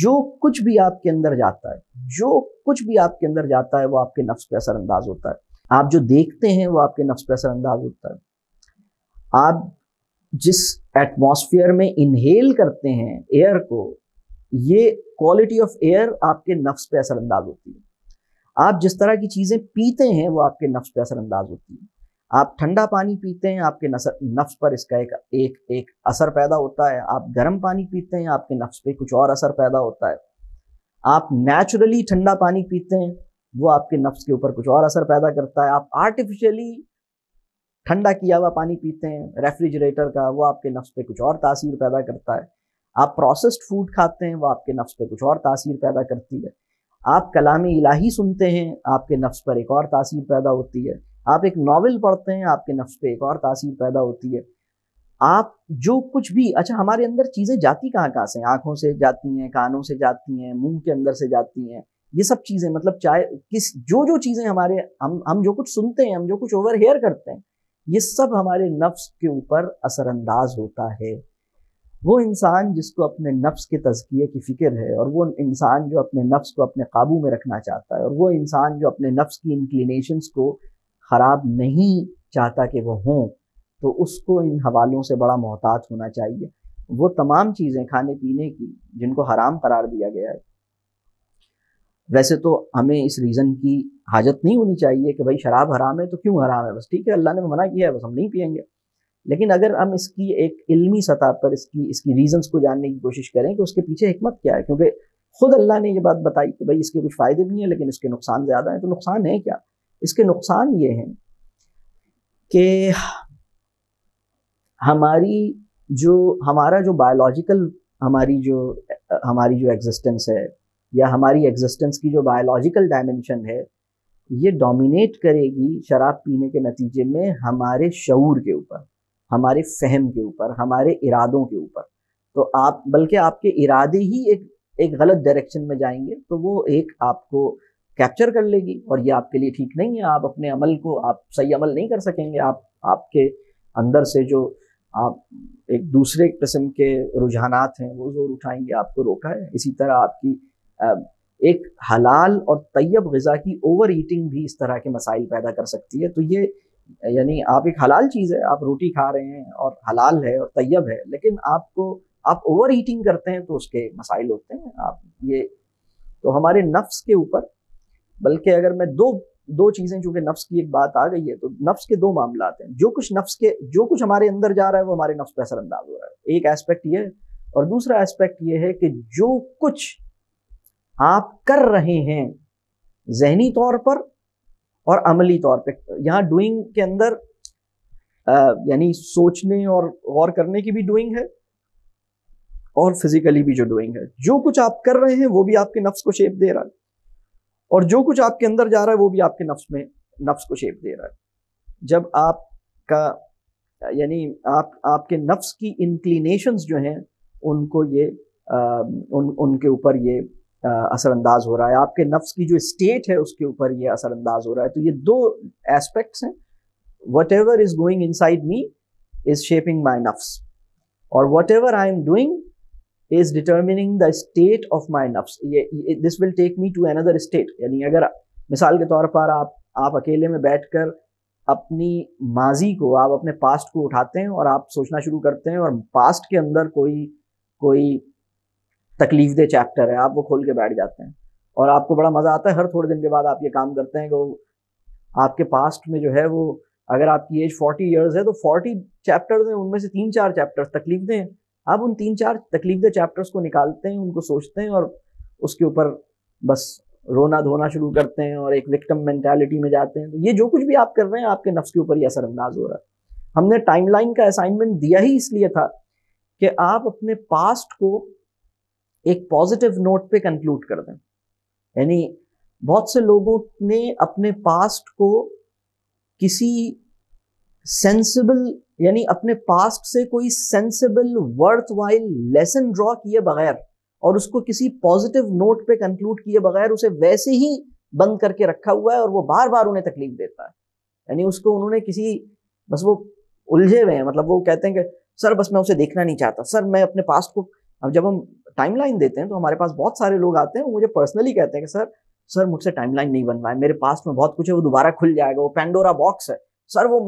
जो कुछ भी आपके अंदर जाता है, जो कुछ भी आपके अंदर जाता है वो आपके नफ्स पे असरअंदाज होता है। आप जो देखते हैं वो आपके नफ्स पे असरअंदाज होता है। आप जिस एटमॉस्फेयर में इनहेल करते हैं एयर को, ये क्वालिटी ऑफ एयर आपके नफ्स पे असरअंदाज होती है। आप जिस तरह की चीज़ें पीते हैं वो आपके नफ्स पे असरअंदाज होती है। आप ठंडा पानी पीते हैं, आपके नफ्स पर इसका एक एक एक असर पैदा होता है। आप गर्म पानी पीते हैं, आपके नफ्स पे कुछ और असर पैदा होता है। आप नेचुरली ठंडा पानी पीते हैं, वो आपके नफ्स के ऊपर कुछ और असर पैदा करता है। आप आर्टिफिशियली ठंडा किया हुआ पानी पीते हैं रेफ्रिजरेटर का, वो आपके नफ्स पे कुछ और तासीर पैदा करता है। आप प्रोसेस्ड फूड खाते हैं, वो आपके नफ्स पे कुछ और तासीर पैदा करती है। आप कलाम इलाही सुनते हैं, आपके नफ्स पर एक और तासीर पैदा होती है। आप एक नावल पढ़ते हैं, आपके नफ्स पे एक और तासीर पैदा होती है। आप जो कुछ भी, अच्छा हमारे अंदर चीज़ें जाती कहाँ कहाँ से हैं? आँखों से जाती हैं, कानों से जाती हैं, मुंह के अंदर से जाती हैं। ये सब चीज़ें मतलब चाहे किस जो चीज़ें हमारे हम जो कुछ सुनते हैं, हम जो कुछ ओवर हेयर करते हैं, ये सब हमारे नफ्स के ऊपर असरअंदाज होता है। वो इंसान जिसको अपने नफ्स के तज़किए की फ़िक्र है, और वो इंसान जो अपने नफ्स को अपने काबू में रखना चाहता है, और वो इंसान जो अपने नफ्स की इंक्लिनेशंस को ख़राब नहीं चाहता कि वो हों, तो उसको इन हवालों से बड़ा मोहतात होना चाहिए। वो तमाम चीज़ें खाने पीने की जिनको हराम करार दिया गया है, वैसे तो हमें इस रीज़न की हाजत नहीं होनी चाहिए कि भाई शराब हराम है तो क्यों हराम है, बस ठीक है अल्लाह ने मना किया है बस हम नहीं पियेंगे। लेकिन अगर हम इसकी एक इल्मी सतह पर इसकी रीज़न्स को जानने की कोशिश करें कि उसके पीछे हिकमत क्या है, क्योंकि ख़ुद अल्लाह ने ये बात बताई कि भाई इसके कुछ फ़ायदे भी हैं लेकिन इसके नुकसान ज़्यादा हैं। तो नुकसान है क्या? इसके नुकसान ये हैं कि हमारा जो बायोलॉजिकल हमारी जो एग्जिस्टेंस है, या हमारी एग्जिस्टेंस की जो बायोलॉजिकल डायमेंशन है, ये डोमिनेट करेगी शराब पीने के नतीजे में हमारे शऊर के ऊपर, हमारे फहम के ऊपर, हमारे इरादों के ऊपर। तो आप बल्कि आपके इरादे ही एक गलत डायरेक्शन में जाएंगे तो वो एक आपको कैप्चर कर लेगी, और ये आपके लिए ठीक नहीं है। आप अपने अमल को आप सही अमल नहीं कर सकेंगे। आपके अंदर से जो आप एक दूसरे किस्म के रुझानात हैं वो ज़ोर उठाएंगे, आपको रोका है। इसी तरह आपकी एक हलाल और तय्यब ग़िज़ा की ओवर ईटिंग भी इस तरह के मसाइल पैदा कर सकती है। तो ये यानी आप एक हलाल चीज़ है, आप रोटी खा रहे हैं और हलाल है और तय्यब है, लेकिन आप ओवर ईटिंग करते हैं तो उसके मसाइल होते हैं। तो हमारे नफ्स के ऊपर, बल्कि अगर मैं दो चीज़ें, चूँकि नफ्स की एक बात आ गई है तो नफ्स के दो मामले आते हैं। जो कुछ हमारे अंदर जा रहा है वो हमारे नफ्स पर असरअंदाज हो रहा है, एक एस्पेक्ट ये है। और दूसरा एस्पेक्ट ये है कि जो कुछ आप कर रहे हैं जहनी तौर पर और अमली तौर पर, यहाँ डूइंग के अंदर यानी सोचने और गौर करने की भी डूइंग है और फिजिकली भी जो डूइंग है। जो कुछ आप कर रहे हैं वो भी आपके नफ्स को शेप दे रहा है, और जो कुछ आपके अंदर जा रहा है वो भी आपके नफ्स को शेप दे रहा है। जब आपका यानी आपके नफ्स की इंक्लिनेशंस जो हैं उनको ये उनके ऊपर ये असरअंदाज हो रहा है, आपके नफ्स की जो स्टेट है उसके ऊपर ये असरअंदाज हो रहा है। तो ये दो एस्पेक्ट्स हैं, whatever is going inside me is shaping my नफ्स, और whatever I am doing is determining the state of my nafs. This will take me to another state. यानी अगर मिसाल के तौर पर आप अकेले में बैठकर अपनी माजी को, आप अपने पास्ट को उठाते हैं और आप सोचना शुरू करते हैं, और पास्ट के अंदर कोई तकलीफ दे चैप्टर है, आप वो खोल के बैठ जाते हैं और आपको बड़ा मज़ा आता है। हर थोड़े दिन के बाद आप ये काम करते हैं कि आपके पास्ट में जो है वो, अगर आपकी एज 40 ईयर्स है तो 40 चैप्टर्स हैं, उनमें से 3-4 चैप्टर्स तकलीफ दें। आप उन 3-4 तकलीफदेह चैप्टर्स को निकालते हैं, उनको सोचते हैं और उसके ऊपर बस रोना धोना शुरू करते हैं और एक विक्टिम मेंटालिटी में जाते हैं। तो ये जो कुछ भी आप कर रहे हैं आपके नफ्स के ऊपर ये असरअंदाज हो रहा है। हमने टाइमलाइन का असाइनमेंट दिया ही इसलिए था कि आप अपने पास्ट को एक पॉजिटिव नोट पे कंक्लूड कर दें। यानी बहुत से लोगों ने अपने पास्ट को किसी सेंसिबल, यानी अपने पास्ट से कोई सेंसिबल वर्थवाइल लेसन ड्रॉ किए बगैर और उसको किसी पॉजिटिव नोट पे कंक्लूड किए बगैर उसे वैसे ही बंद करके रखा हुआ है, और वो बार बार उन्हें तकलीफ देता है। यानी उसको उन्होंने बस वो उलझे हुए हैं, मतलब वो कहते हैं कि सर बस मैं उसे देखना नहीं चाहता, सर मैं अपने पास्ट को अब जब हम टाइमलाइन देते हैं तो हमारे पास बहुत सारे लोग आते हैं वो मुझे पर्सनली कहते हैं कि सर मुझसे टाइमलाइन नहीं बनवाए, मेरे पास में बहुत कुछ है, वो दोबारा खुल जाएगा, वो पैंडोरा बॉक्स है सर, वो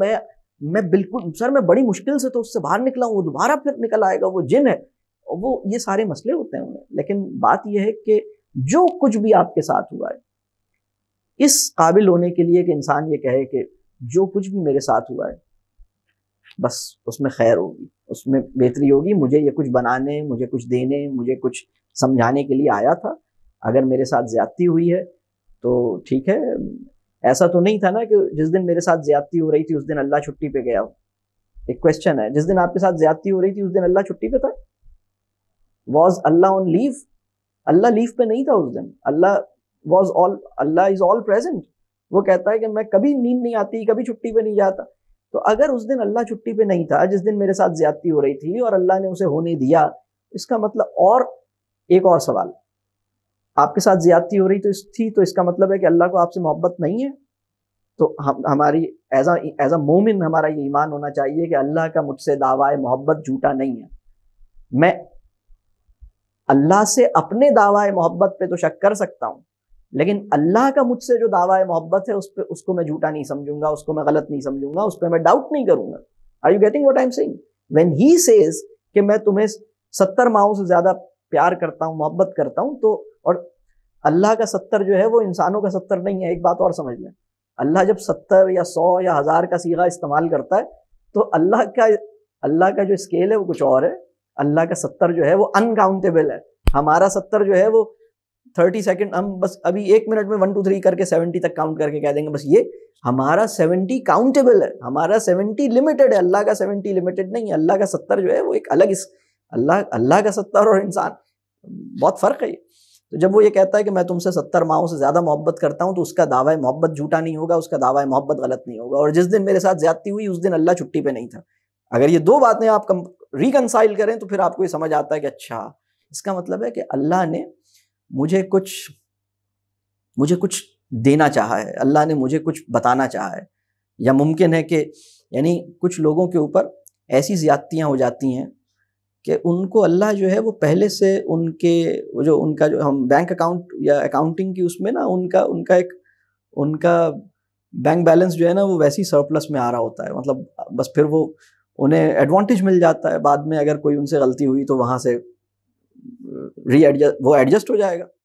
मैं बिल्कुल सर मैं बड़ी मुश्किल से तो उससे बाहर निकला हूँ, वो दोबारा फिर निकल आएगा, वो जिन है, वो ये सारे मसले होते हैं उन्हें। लेकिन बात यह है कि जो कुछ भी आपके साथ हुआ है, इस काबिल होने के लिए कि इंसान ये कहे कि जो कुछ भी मेरे साथ हुआ है बस उसमें खैर होगी, उसमें बेहतरी होगी, मुझे ये कुछ बनाने, मुझे कुछ देने, मुझे कुछ समझाने के लिए आया था, अगर मेरे साथ ज़्यादती हुई है तो ठीक है। ऐसा तो नहीं था ना कि जिस दिन मेरे साथ ज़्यादती हो रही थी उस दिन अल्लाह छुट्टी पे गया हो। एक क्वेश्चन है, जिस दिन आपके साथ ज़्यादती हो रही थी उस दिन अल्लाह छुट्टी पे था? Was Allah on leave? Allah leave पे नहीं था उस दिन। Allah is all present. वो कहता है कि मैं कभी नींद नहीं आती, कभी छुट्टी पे नहीं जाता। तो अगर उस दिन अल्लाह छुट्टी पे नहीं था जिस दिन मेरे साथ ज़्यादती हो रही थी और अल्लाह ने उसे होने दिया, इसका मतलब, और एक और सवाल, आपके साथ ज़्यादती हो रही तो थी तो इसका मतलब है कि अल्लाह को आपसे मोहब्बत नहीं है। तो हमारी एज अ मोमिन हमारा ये ईमान होना चाहिए कि अल्लाह का मुझसे दावा मोहब्बत झूठा नहीं है। मैं अल्लाह से अपने दावा मोहब्बत पे तो शक कर सकता हूँ, लेकिन अल्लाह का मुझसे जो दावा मोहब्बत है उस पर, उसको मैं झूठा नहीं समझूंगा, उसको मैं गलत नहीं समझूंगा, उस पर मैं डाउट नहीं करूंगा। Are you getting what I am saying? When he says कि मैं तुम्हें 70 माओं से ज़्यादा प्यार करता हूँ, मोहब्बत करता हूँ, तो और अल्लाह का 70 जो है वो इंसानों का 70 नहीं है। एक बात और समझ लें, अल्लाह जब 70 या 100 या 1000 का सीगा इस्तेमाल करता है तो अल्लाह का जो स्केल है वो कुछ और है। अल्लाह का 70 जो है वो अनकाउंटेबल है। हमारा 70 जो है वो 30 सेकेंड, हम बस अभी 1 मिनट में 1 2 3 करके 70 तक काउंट करके कह देंगे बस ये हमारा 70 काउंटेबल है, हमारा 70 लिमिटेड है। अल्लाह का 70 लिमिटेड नहीं है। अल्लाह का 70 जो है वो एक अलग, अल्लाह का 70 और इंसान बहुत फ़र्क है। तो जब वो ये कहता है कि मैं तुमसे 70 माओं से ज़्यादा मोहब्बत करता हूँ तो उसका दावा मोहब्बत झूठा नहीं होगा, उसका दावा मोहब्बत गलत नहीं होगा। और जिस दिन मेरे साथ ज़्यादती हुई उस दिन अल्लाह छुट्टी पे नहीं था। अगर ये दो बातें आप रिकनसाइल करें तो फिर आपको ये समझ आता है कि अच्छा, इसका मतलब है कि अल्लाह ने मुझे कुछ देना चाहा है, अल्लाह ने मुझे कुछ बताना चाहा है। या मुमकिन है कि यानी कुछ लोगों के ऊपर ऐसी ज़्यादतियाँ हो जाती हैं कि उनको अल्लाह जो है वो पहले से उनके जो उनका जो हम बैंक अकाउंट या अकाउंटिंग की उसमें ना उनका बैंक बैलेंस जो है ना वो वैसे ही सरप्लस में आ रहा होता है। मतलब बस फिर वो उन्हें एडवांटेज मिल जाता है। बाद में अगर कोई उनसे गलती हुई तो वहाँ से वो एडजस्ट हो जाएगा।